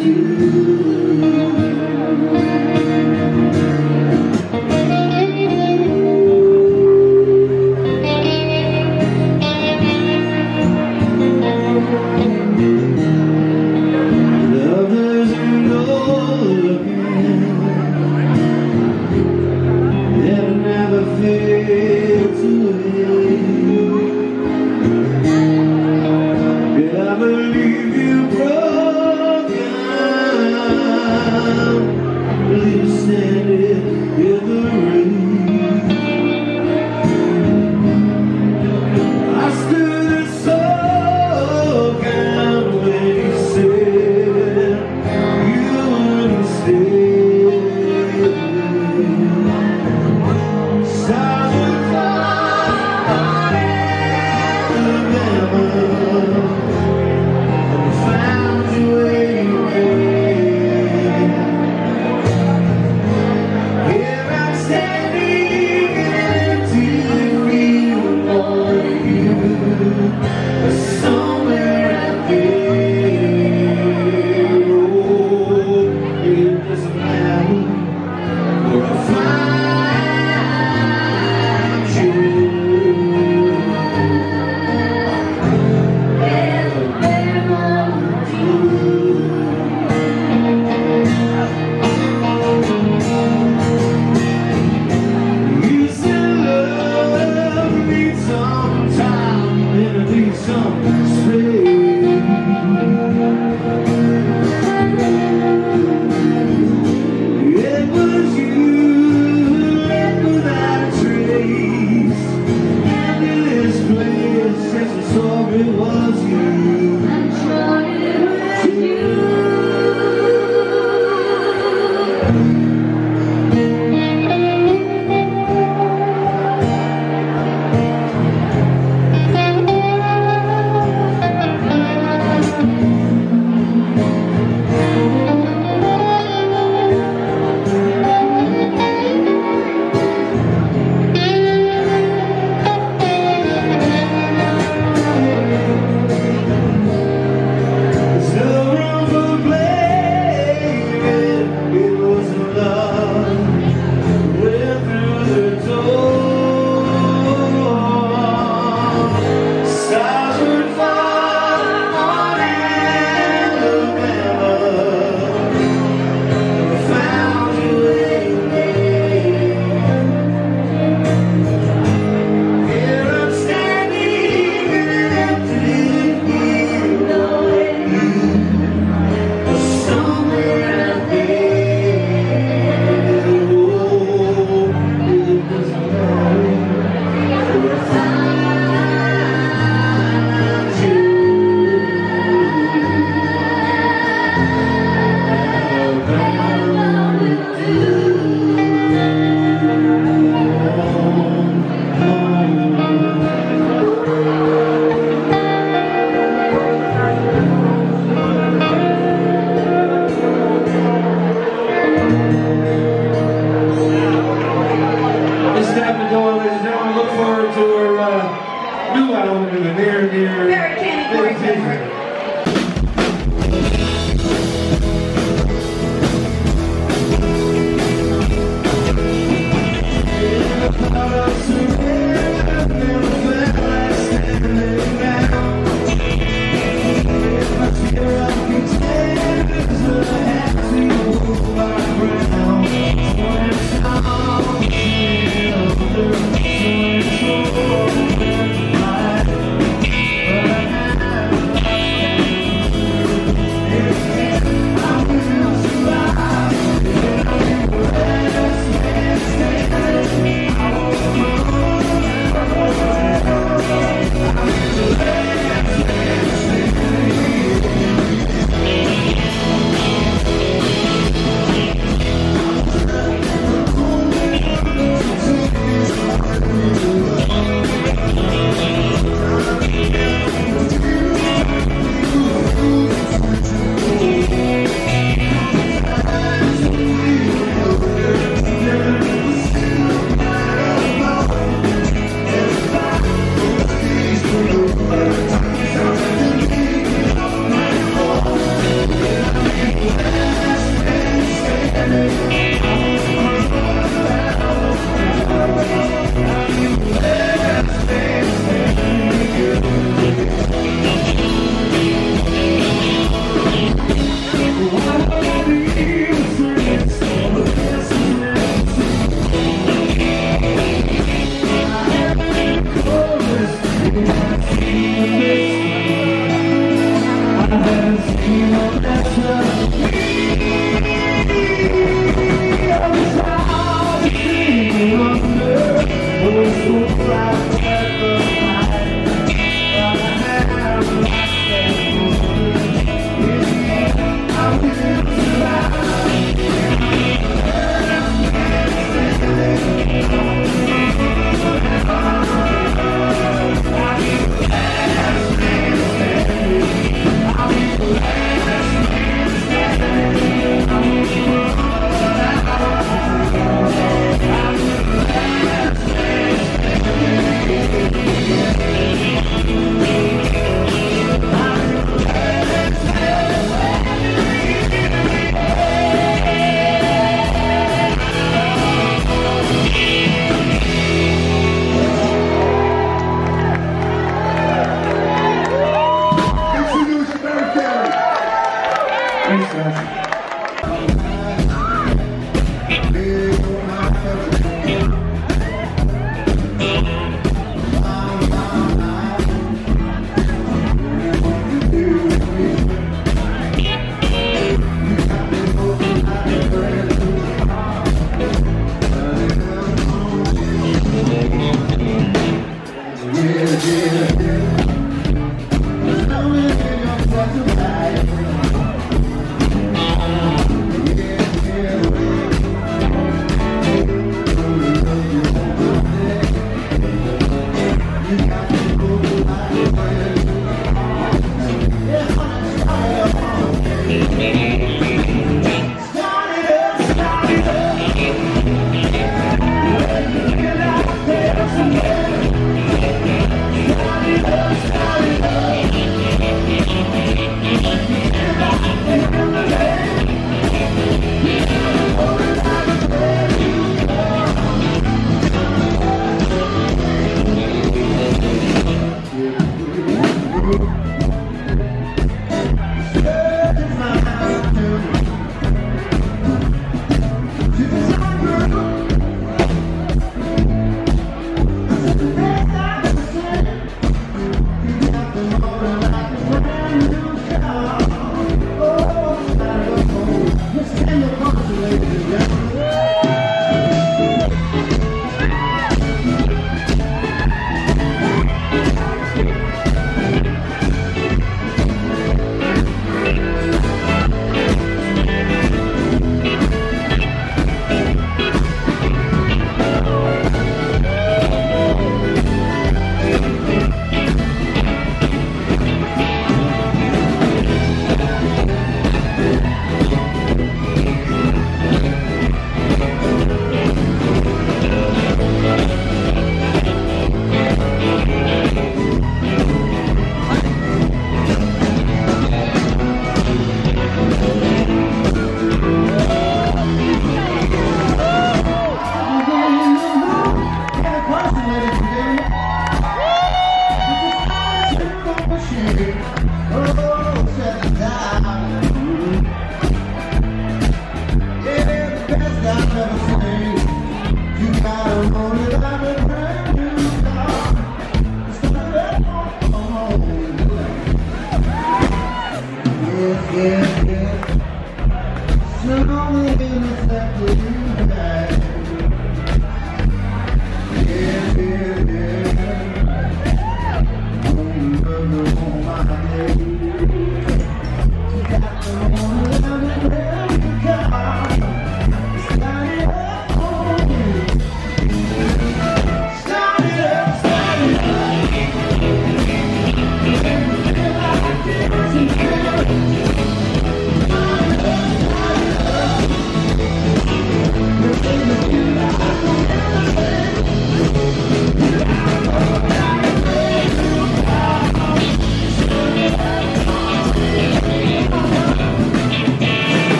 I believe you broke down.